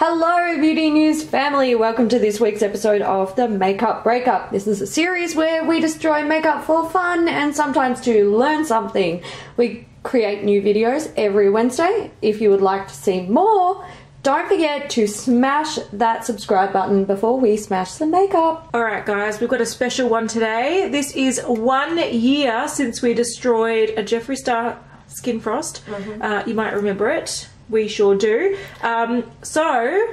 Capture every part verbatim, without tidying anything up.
Hello Beauty News family, welcome to this week's episode of the Makeup Breakup. This is a series where we destroy makeup for fun and sometimes to learn something. We create new videos every Wednesday. If you would like to see more, don't forget to smash that subscribe button before we smash the makeup. Alright guys, we've got a special one today. This is one year since we destroyed a Jeffree Star Skin Frost. Mm-hmm. Uh, you might remember it. We sure do. Um, so,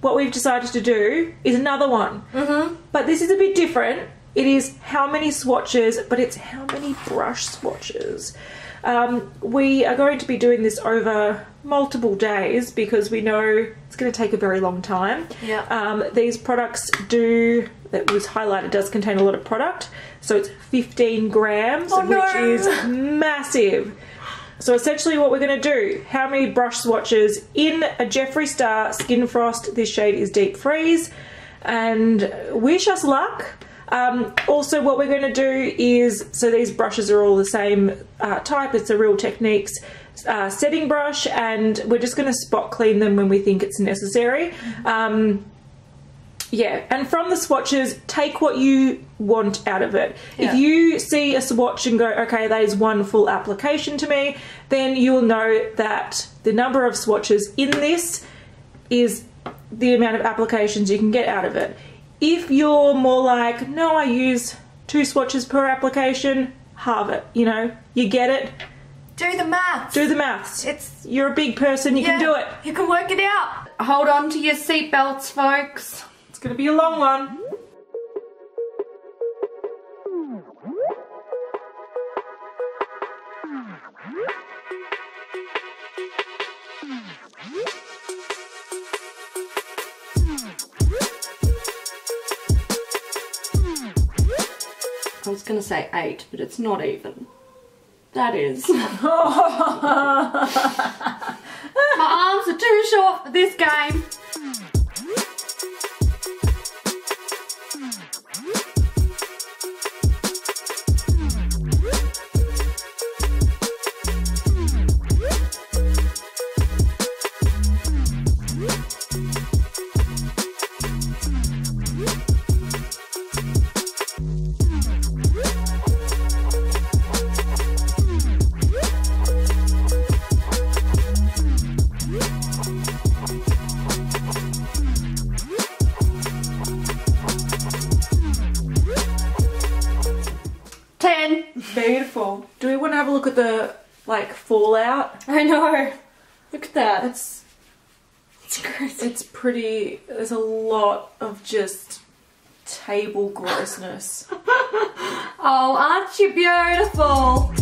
what we've decided to do is another one. Mm-hmm. But this is a bit different. It is how many swatches, but it's how many brush swatches. Um, we are going to be doing this over multiple days because we know it's going to take a very long time. Yeah. Um, these products do, that was highlighted, does contain a lot of product. So it's fifteen grams, oh, no. which is massive. So essentially what we're going to do, how many brush swatches in a Jeffree Star Skin Frost. This shade is Deep Freeze. And wish us luck. Um, also what we're going to do is, so these brushes are all the same uh, type. It's a Real Techniques uh, setting brush. And we're just going to spot clean them when we think it's necessary. Mm-hmm. um, yeah. And from the swatches, take what you want out of it. Yeah. If you see a swatch and go, okay, that is one full application to me, then you will know that the number of swatches in this is the amount of applications you can get out of it. If you're more like, no, I use two swatches per application, halve it, you know, you get it. Do the maths. Do the maths. It's, you're a big person, you yeah, can do it. You can work it out. Hold on to your seatbelts, folks. It's going to be a long one. I was going to say eight, but it's not even. That is. My arms are too short for this game. Beautiful. Do we want to have a look at the, like, fallout? I know. Look at that. It's, it's crazy. It's pretty. There's a lot of just table grossness. Oh, aren't you beautiful?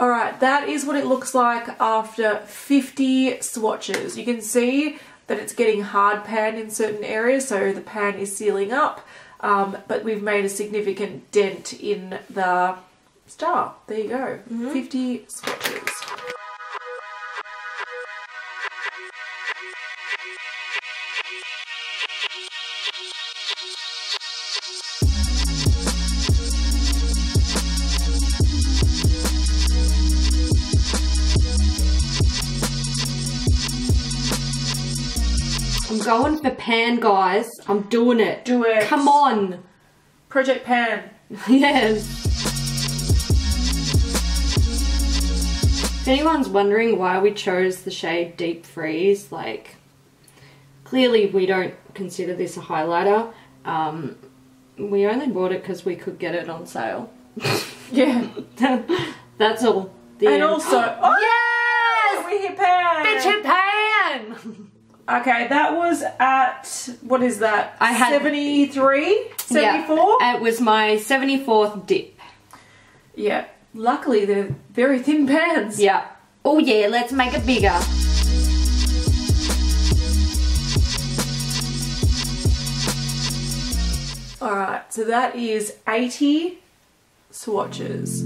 Alright, that is what it looks like after fifty swatches. You can see that it's getting hard pan in certain areas, so the pan is sealing up, um, but we've made a significant dent in the star. There you go, mm-hmm. fifty swatches. Going for pan, guys. I'm doing it. Do it. Come on. Project Pan. Yes. If anyone's wondering why we chose the shade Deep Freeze, like, clearly we don't consider this a highlighter. Um, we only bought it because we could get it on sale. Yeah. That's all. The and end. also... Oh, yes! We hit pan! Bitch hit pan! Okay, that was at, what is that, I had, seventy-three, seventy-four? Yeah, it was my seventy-fourth dip. Yeah, luckily they're very thin pans. Yeah. Oh yeah, let's make it bigger. Alright, so that is eighty swatches.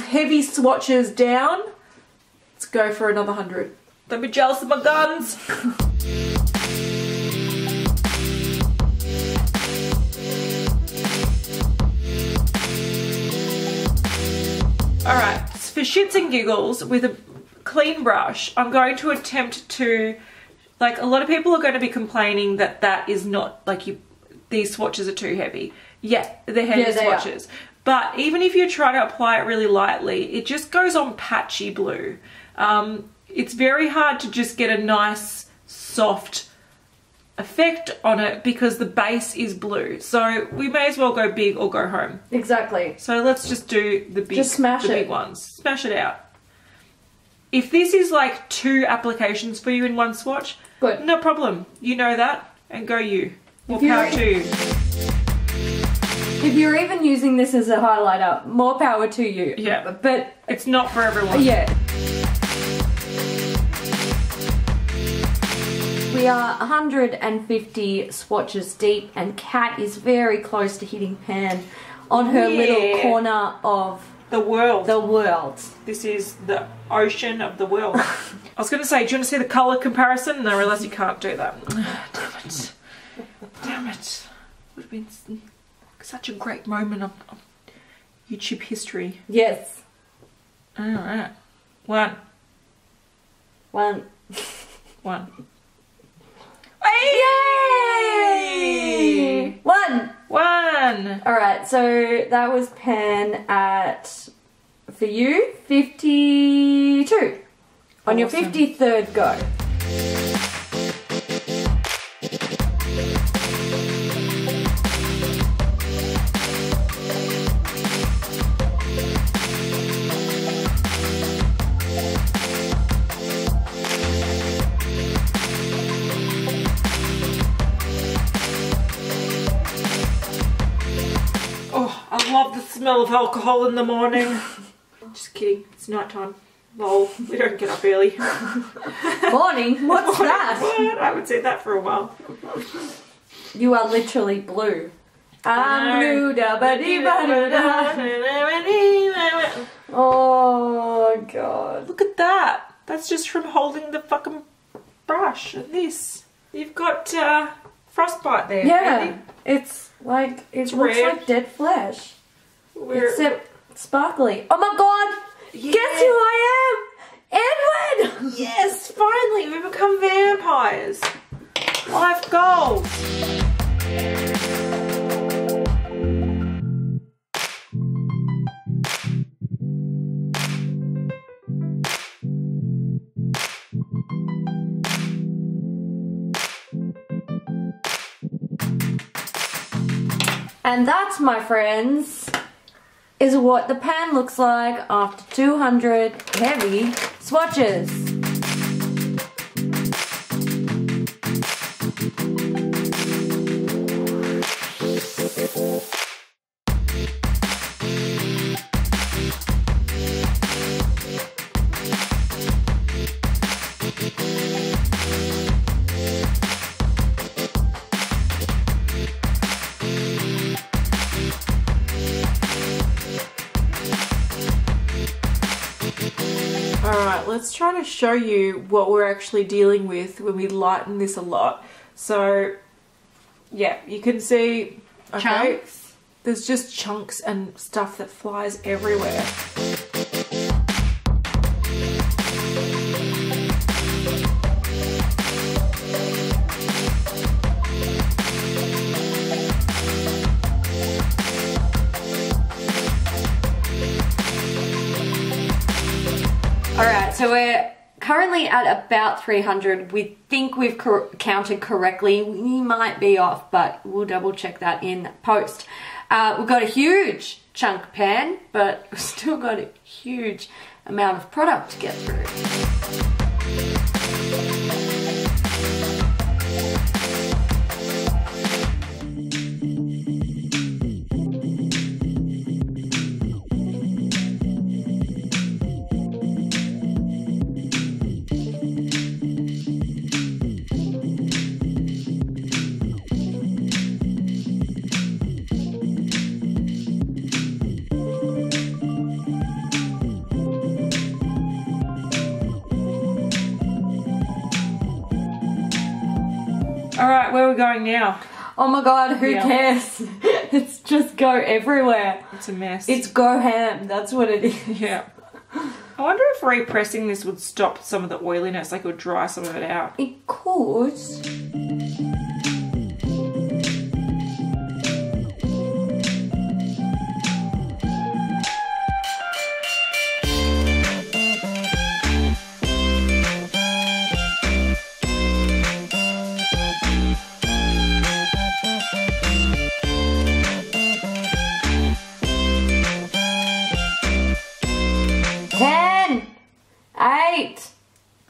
heavy swatches down. Let's go for another hundred. Don't be jealous of my guns. Alright, for shits and giggles, with a clean brush, I'm going to attempt to, like, a lot of people are going to be complaining that that is not, like, you, these swatches are too heavy. Yeah, they're heavy yeah, they swatches. Are. But even if you try to apply it really lightly, it just goes on patchy blue. Um, it's very hard to just get a nice, soft effect on it because the base is blue. So we may as well go big or go home. Exactly. So let's just do the big, just smash the it. big ones. Smash it out. If this is like two applications for you in one swatch, good. No problem. You know that, and go you. More power to you. If you're even using this as a highlighter, more power to you. Yeah. But it's not for everyone. Yeah. We are one hundred fifty swatches deep, and Kat is very close to hitting pan on her yeah. little corner of the world. The world. This is the ocean of the world. I was going to say, do you want to see the colour comparison? And I realised you can't do that. Damn it. Damn it. Would have been such a great moment of, of YouTube history. Yes. Alright. One. One. One. Yay! One! One! Alright, so that was pan at, for you, fifty-two. On awesome. Your fifty-third go. Smell of alcohol in the morning. Just kidding, it's night time. Lol, we don't get up early. Morning? What's morning, that? What? I haven't said that for a while. You are literally blue. I'm blue, da ba dee ba da da. Oh god. Look at that. That's just from holding the fucking brush at this. You've got uh, frostbite there. Yeah, really. It's like, it it's looks red. Like dead flesh. We're... Except sparkly. Oh my god! Yeah. Guess who I am? Edward! Yes, finally! We've become vampires! Life goals! And that's, my friends, is what the pan looks like after two hundred heavy swatches. Let's try to show you what we're actually dealing with when we lighten this a lot. So, yeah, you can see, okay, chunks. There's just chunks and stuff that flies everywhere. So we're currently at about three hundred. We think we've cor counted correctly. We might be off, but we'll double check that in post. Uh, we've got a huge chunk pan, but we've still got a huge amount of product to get through. Alright, where are we going now? Oh my god, who yeah. cares? It's just go everywhere. It's a mess. It's go ham, that's what it is. Yeah. I wonder if repressing this would stop some of the oiliness, like it would dry some of it out. It could.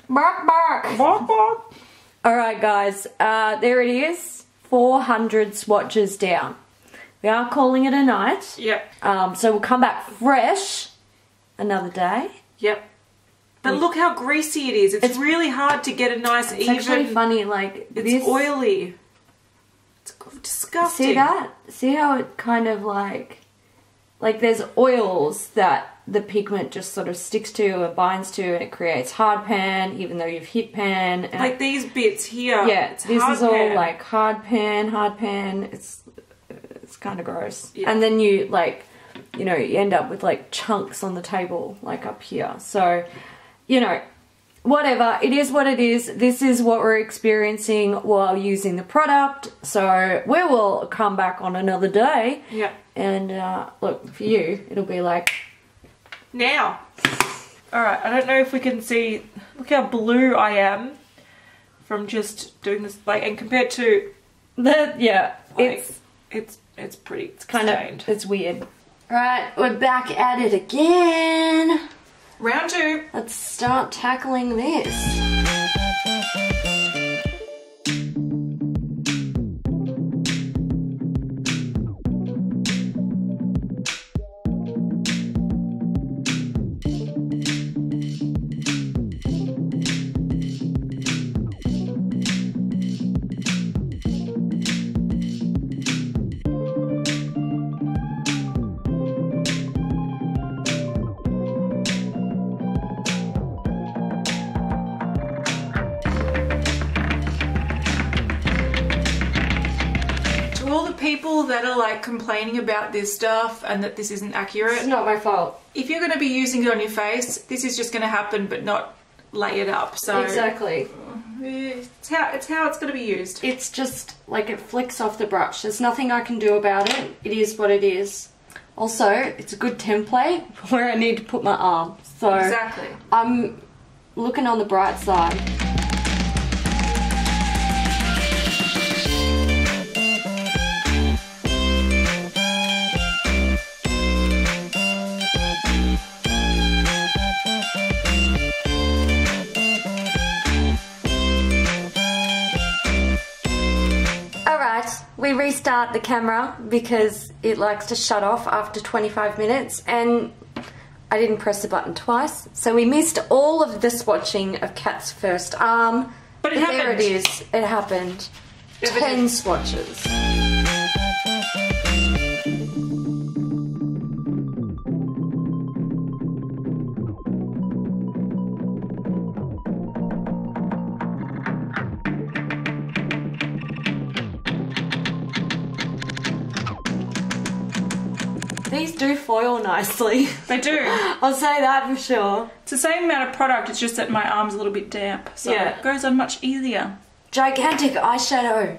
Bark, bark. Bark, bark. All right, guys. Uh, there it is. four hundred swatches down. We are calling it a night. Yep. Um, so we'll come back fresh another day. Yep. But look how greasy it is. It's, it's really hard to get a nice it's even. It's actually funny. Like it's this, oily. It's disgusting. See that? See how it kind of like, like there's oils that the pigment just sort of sticks to or binds to, and it creates hard pan, even though you've hit pan. And like these bits here. Yeah, it's this is all pan. Like hard pan, hard pan. It's it's kind of gross. Yeah. And then you like, you know, you end up with like chunks on the table, like up here. So, you know, whatever. It is what it is. This is what we're experiencing while using the product. So we will come back on another day. Yeah. And uh, look, for you, it'll be like... now. Alright, I don't know if we can see, look how blue I am from just doing this, like, and compared to the, yeah, like, it's, it's, it's pretty, it's kind of, it's weird. Alright, we're back at it again. Round two. Let's start tackling this. People that are like complaining about this stuff and that this isn't accurate, it's not my fault. If you're going to be using it on your face, this is just going to happen, but not layered up. So exactly, it's how it's how it's going to be used. It's just like it flicks off the brush. There's nothing I can do about it. It is what it is. Also, it's a good template where I need to put my arm. So exactly, I'm looking on the bright side. We restart the camera because it likes to shut off after twenty-five minutes, and I didn't press the button twice, so we missed all of the swatching of Kat's first arm. But, it but there it is. It happened. It Ten happened. swatches. These do foil nicely. They do. I'll say that for sure. It's the same amount of product, it's just that my arm's a little bit damp. So yeah. It goes on much easier. Gigantic eyeshadow.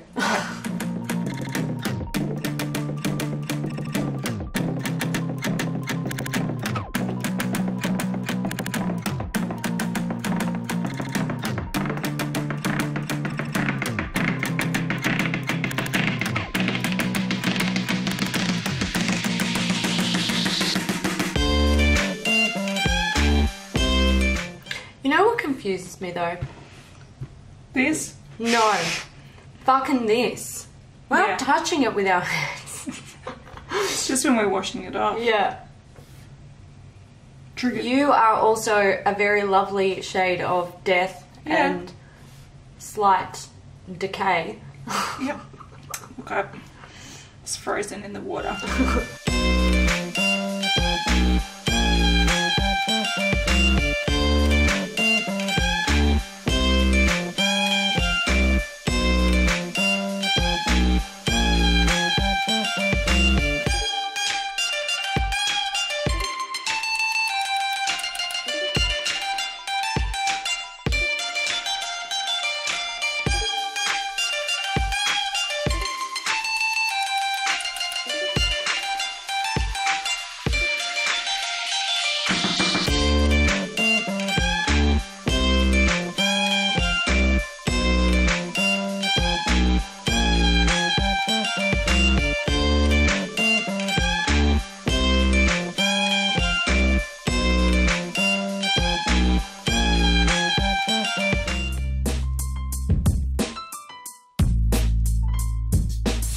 Confuses me though. This? No. Fucking this. We're yeah. not touching it with our hands. It's just when we're washing it off. Yeah. Triggered. You are also a very lovely shade of death yeah. and slight decay. Yep. Okay. It's frozen in the water.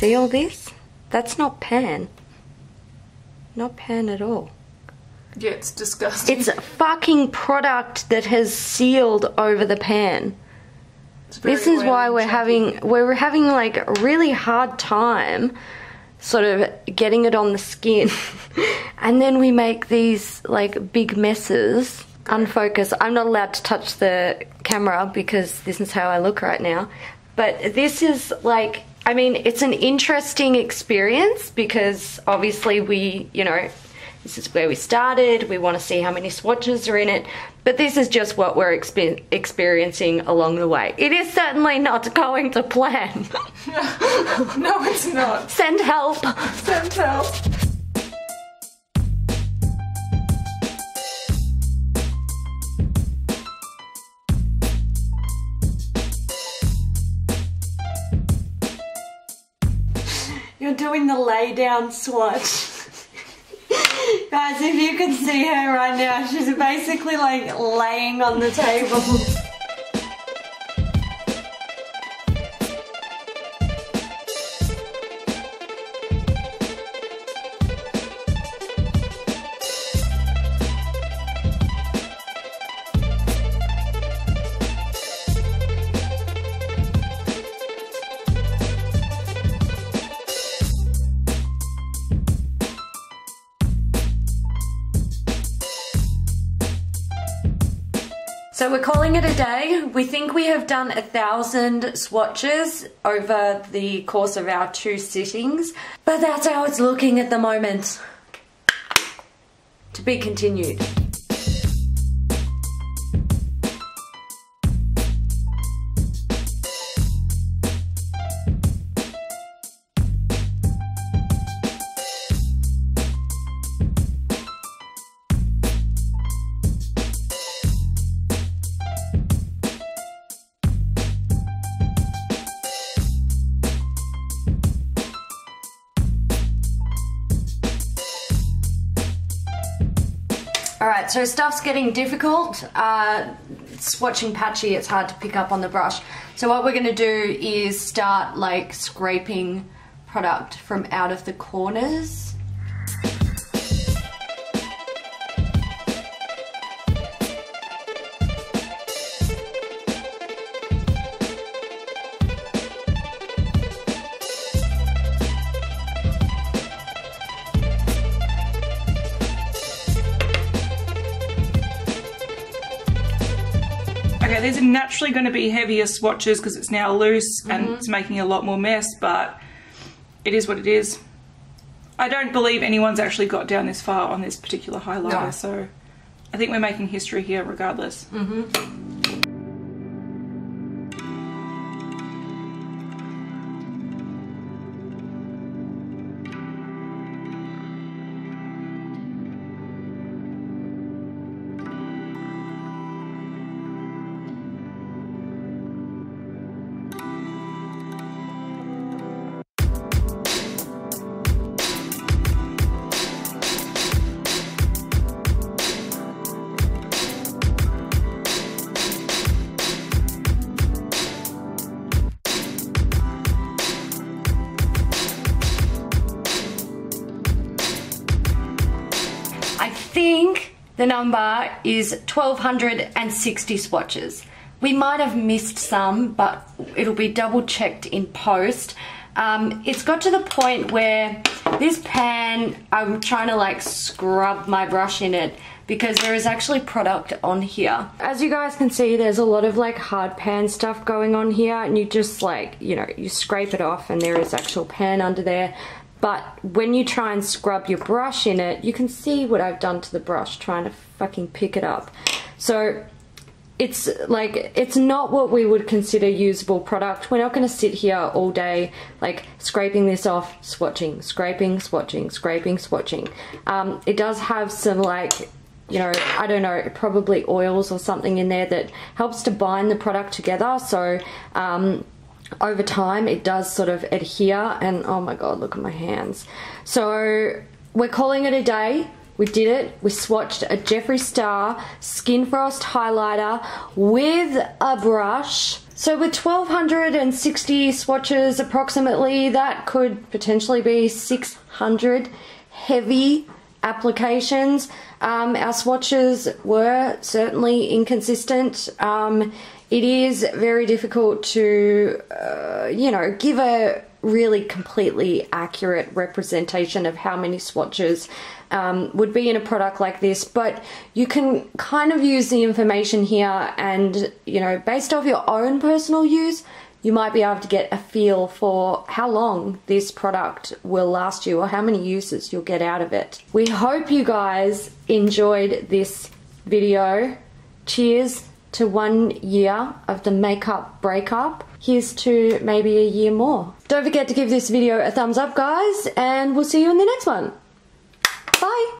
see all this? That's not pan. Not pan at all. Yeah, it's disgusting. It's a fucking product that has sealed over the pan. This is why we're having we're having like a really hard time sort of getting it on the skin. And then we make these like big messes. Unfocus. I'm not allowed to touch the camera because this is how I look right now. But this is like, I mean, it's an interesting experience because obviously we, you know, this is where we started. We want to see how many swatches are in it. But this is just what we're exper experiencing along the way. It is certainly not going to plan. No, it's not. Send help. Send help. You're doing the lay down swatch. Guys, if you could see her right now, she's basically like laying on the table. So we're calling it a day. We think we have done a thousand swatches over the course of our two sittings, but that's how it's looking at the moment. To be continued. Alright, so stuff's getting difficult, uh, swatching patchy, it's hard to pick up on the brush. So what we're going to do is start like scraping product from out of the corners. These are naturally going to be heavier swatches because it's now loose mm-hmm. and it's making a lot more mess, but it is what it is. I don't believe anyone's actually got down this far on this particular highlighter, no. So I think we're making history here regardless. Mm-hmm. The number is one thousand two hundred sixty swatches. We might have missed some, but it'll be double checked in post. Um, it's got to the point where this pan, I'm trying to like scrub my brush in it because there is actually product on here. As you guys can see, there's a lot of like hard pan stuff going on here, and you just like, you know, you scrape it off and there is actual pan under there. But when you try and scrub your brush in it, you can see what I've done to the brush trying to fucking pick it up. So it's like, it's not what we would consider usable product. We're not going to sit here all day like scraping this off, swatching, scraping, swatching, scraping, swatching. Um, it does have some like, you know, I don't know, probably oils or something in there that helps to bind the product together. So, um... over time it does sort of adhere, and oh my god, look at my hands. So we're calling it a day. We did it. We swatched a Jeffree Star Skin Frost highlighter with a brush So with twelve sixty swatches approximately, that could potentially be six hundred heavy applications. Um, our swatches were certainly inconsistent. Um, it is very difficult to, uh, you know, give a really completely accurate representation of how many swatches um, would be in a product like this, but you can kind of use the information here and, you know, based off your own personal use, you might be able to get a feel for how long this product will last you or how many uses you'll get out of it. We hope you guys enjoyed this video. Cheers to one year of the makeup breakup. Here's to maybe a year more. Don't forget to give this video a thumbs up, guys, and we'll see you in the next one. Bye.